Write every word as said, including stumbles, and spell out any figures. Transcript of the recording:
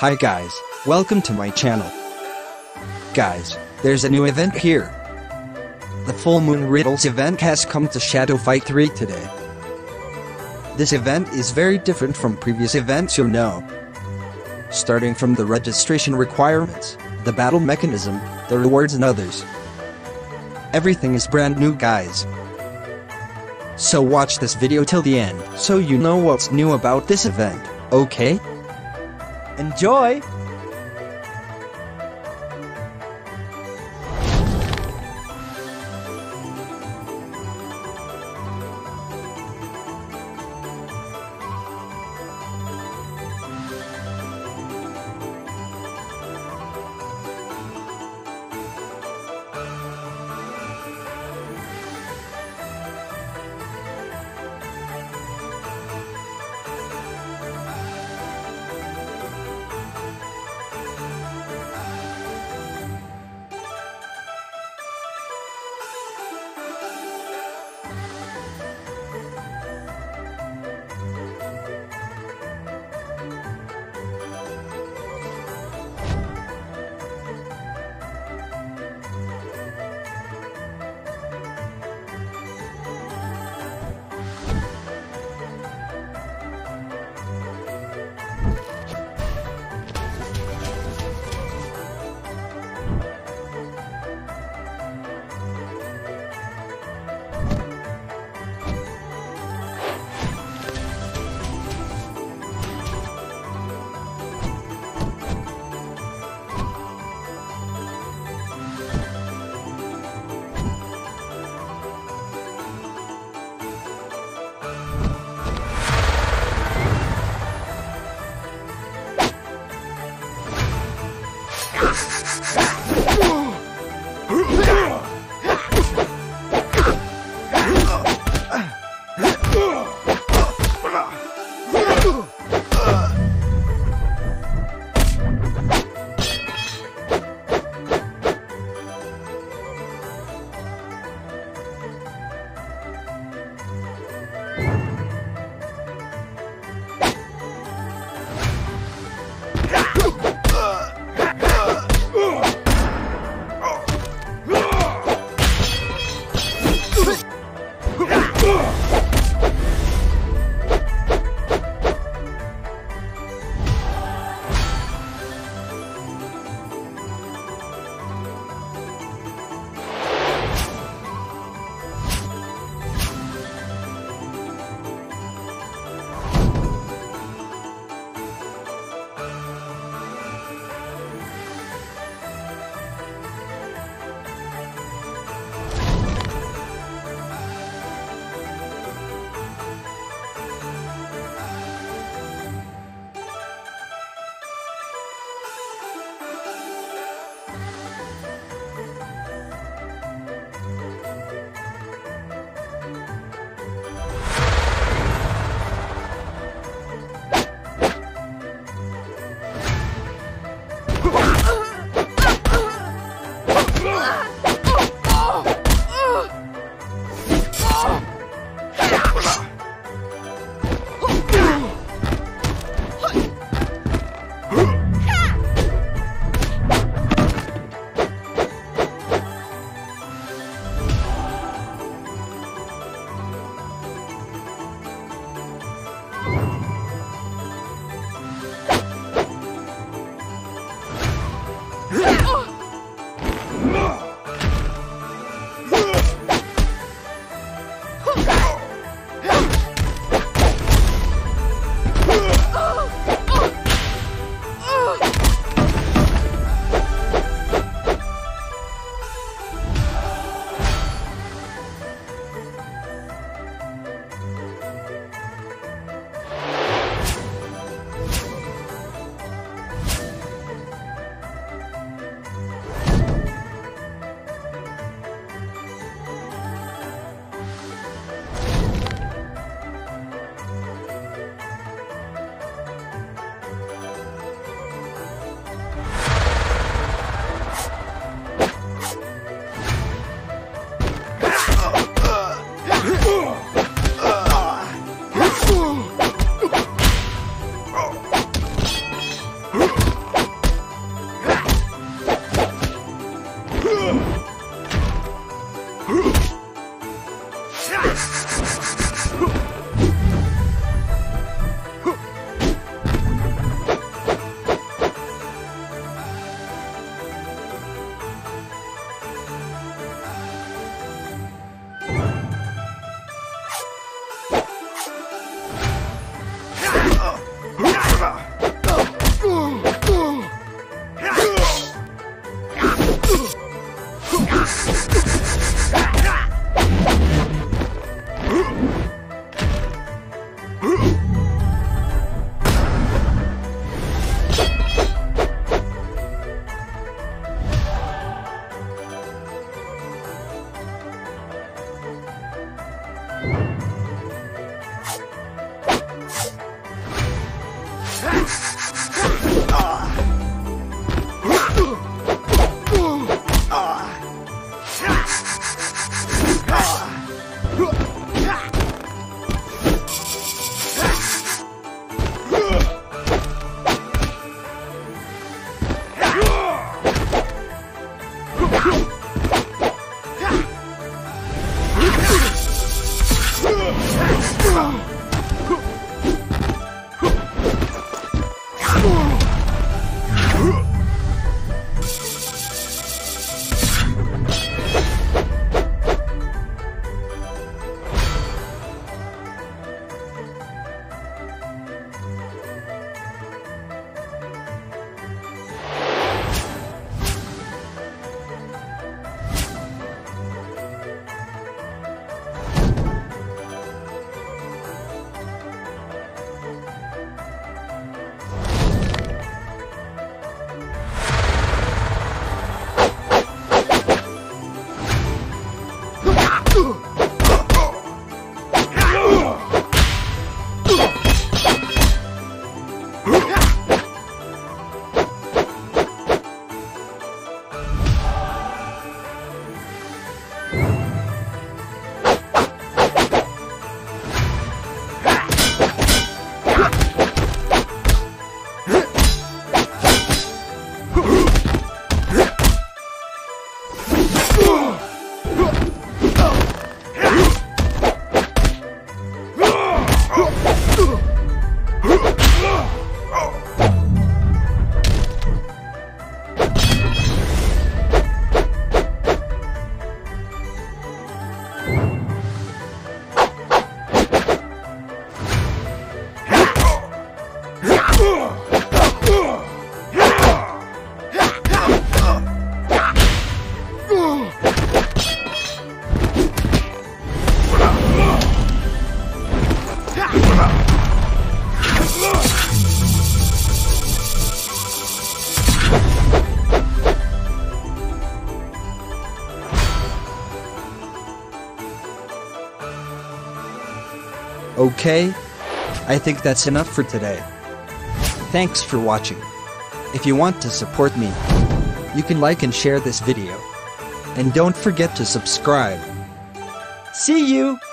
Hi guys, welcome to my channel. Guys, there's a new event here. The Full Moon Riddles event has come to Shadow Fight three today. This event is very different from previous events you know. Starting from the registration requirements, the battle mechanism, the rewards and others. Everything is brand new guys. So watch this video till the end, so you know what's new about this event, okay? Enjoy! Okay? I think that's enough for today. Thanks for watching. If you want to support me, you can like and share this video. And don't forget to subscribe. See you!